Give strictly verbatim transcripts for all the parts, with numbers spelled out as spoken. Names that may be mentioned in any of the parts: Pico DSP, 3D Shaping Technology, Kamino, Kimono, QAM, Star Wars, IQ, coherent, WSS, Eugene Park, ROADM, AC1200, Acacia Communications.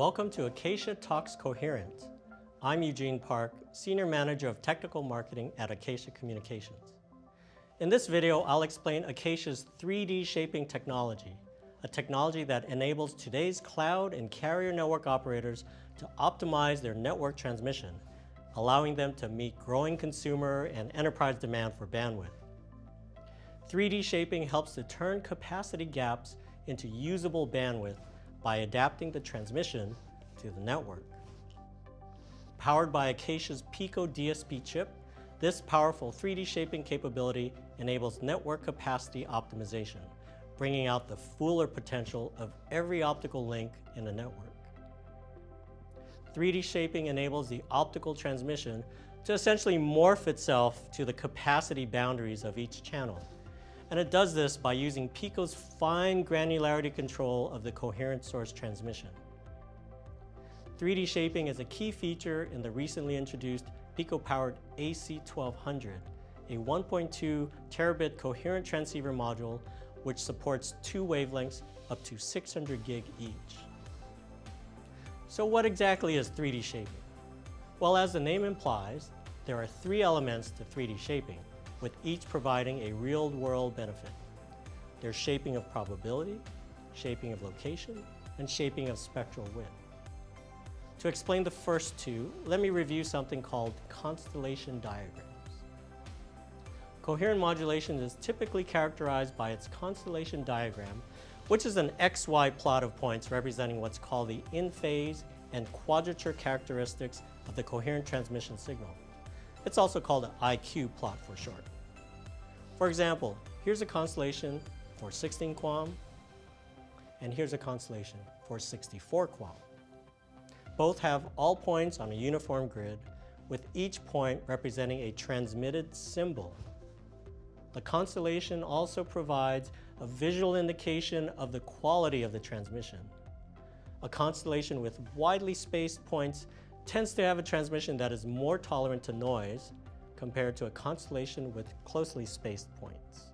Welcome to Acacia Talks Coherent. I'm Eugene Park, Senior Manager of Technical Marketing at Acacia Communications. In this video, I'll explain Acacia's three D Shaping Technology, a technology that enables today's cloud and carrier network operators to optimize their network transmission, allowing them to meet growing consumer and enterprise demand for bandwidth. three D shaping helps to turn capacity gaps into usable bandwidth by adapting the transmission to the network. Powered by Acacia's Pico D S P chip, this powerful three D shaping capability enables network capacity optimization, bringing out the fuller potential of every optical link in a network. three D shaping enables the optical transmission to essentially morph itself to the capacity boundaries of each channel. And it does this by using Pico's fine granularity control of the coherent source transmission. three D shaping is a key feature in the recently introduced Pico-powered A C twelve hundred, a one point two terabit coherent transceiver module which supports two wavelengths up to six hundred gig each. So what exactly is three D shaping? Well, as the name implies, there are three elements to three D shaping, with each providing a real-world benefit. There's shaping of probability, shaping of location, and shaping of spectral width. To explain the first two, let me review something called constellation diagrams. Coherent modulation is typically characterized by its constellation diagram, which is an X Y plot of points representing what's called the in-phase and quadrature characteristics of the coherent transmission signal. It's also called an I Q plot for short. For example, here's a constellation for sixteen QAM, and here's a constellation for sixty-four QAM. Both have all points on a uniform grid, with each point representing a transmitted symbol. The constellation also provides a visual indication of the quality of the transmission. A constellation with widely spaced points tends to have a transmission that is more tolerant to noise compared to a constellation with closely spaced points.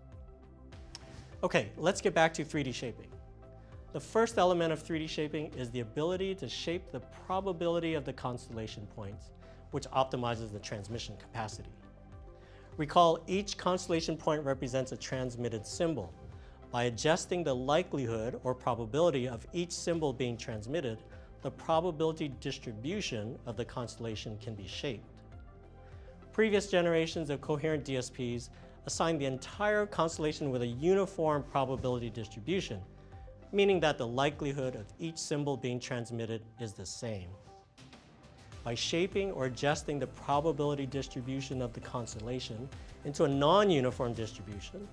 Okay, let's get back to three D shaping. The first element of three D shaping is the ability to shape the probability of the constellation points, which optimizes the transmission capacity. Recall, each constellation point represents a transmitted symbol. By adjusting the likelihood or probability of each symbol being transmitted, the probability distribution of the constellation can be shaped. Previous generations of coherent D S Ps assigned the entire constellation with a uniform probability distribution, meaning that the likelihood of each symbol being transmitted is the same. By shaping or adjusting the probability distribution of the constellation into a non-uniform distribution,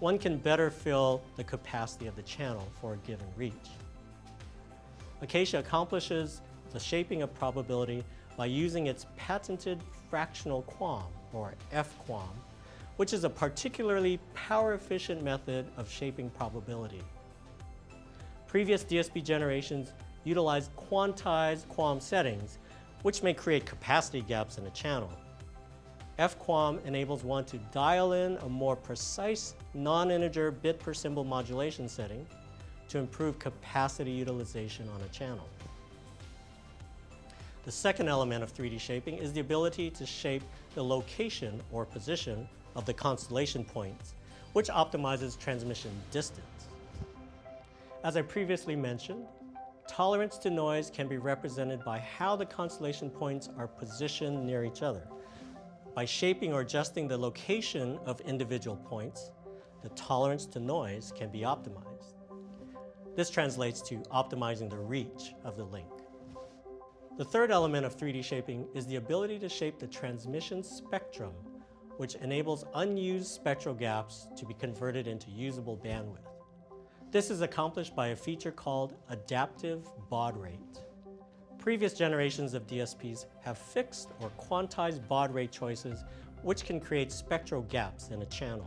one can better fill the capacity of the channel for a given reach. Acacia accomplishes the shaping of probability by using its patented fractional QAM, or F QAM, which is a particularly power-efficient method of shaping probability. Previous D S P generations utilized quantized QAM settings, which may create capacity gaps in a channel. F QAM enables one to dial in a more precise non-integer bit per symbol modulation setting to improve capacity utilization on a channel. The second element of three D shaping is the ability to shape the location or position of the constellation points, which optimizes transmission distance. As I previously mentioned, tolerance to noise can be represented by how the constellation points are positioned near each other. By shaping or adjusting the location of individual points, the tolerance to noise can be optimized. This translates to optimizing the reach of the link. The third element of three D shaping is the ability to shape the transmission spectrum, which enables unused spectral gaps to be converted into usable bandwidth. This is accomplished by a feature called adaptive baud rate. Previous generations of D S Ps have fixed or quantized baud rate choices, which can create spectral gaps in a channel.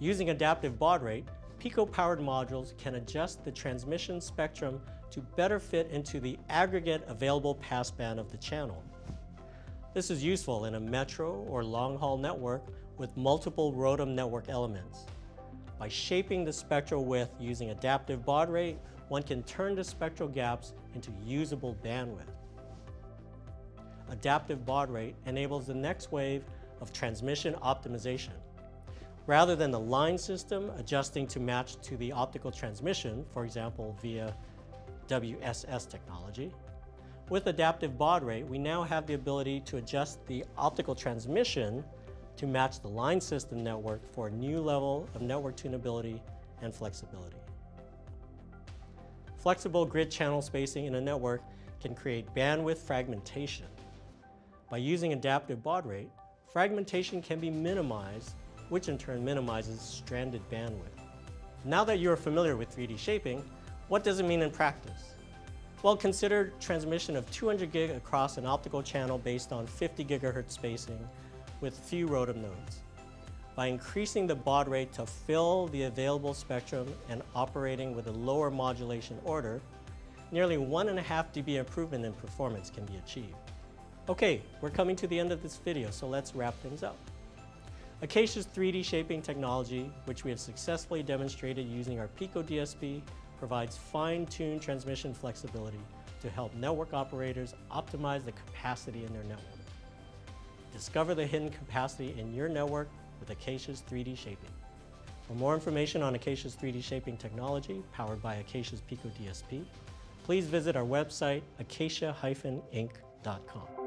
Using adaptive baud rate, Pico-powered modules can adjust the transmission spectrum to better fit into the aggregate available passband of the channel. This is useful in a metro or long-haul network with multiple ROADM network elements. By shaping the spectral width using adaptive baud rate, one can turn the spectral gaps into usable bandwidth. Adaptive baud rate enables the next wave of transmission optimization. Rather than the line system adjusting to match to the optical transmission, for example via W S S technology, with adaptive baud rate, we now have the ability to adjust the optical transmission to match the line system network for a new level of network tunability and flexibility. Flexible grid channel spacing in a network can create bandwidth fragmentation. By using adaptive baud rate, fragmentation can be minimized, which in turn minimizes stranded bandwidth. Now that you are familiar with three D shaping, what does it mean in practice? Well, consider transmission of two hundred gig across an optical channel based on fifty gigahertz spacing with few ROADM nodes. By increasing the baud rate to fill the available spectrum and operating with a lower modulation order, nearly one point five D B improvement in performance can be achieved. Okay, we're coming to the end of this video, so let's wrap things up. Acacia's three D shaping technology, which we have successfully demonstrated using our Pico D S P, provides fine-tuned transmission flexibility to help network operators optimize the capacity in their network. Discover the hidden capacity in your network with Acacia's three D shaping. For more information on Acacia's three D shaping technology, powered by Acacia's Pico D S P, please visit our website, acacia dash inc dot com.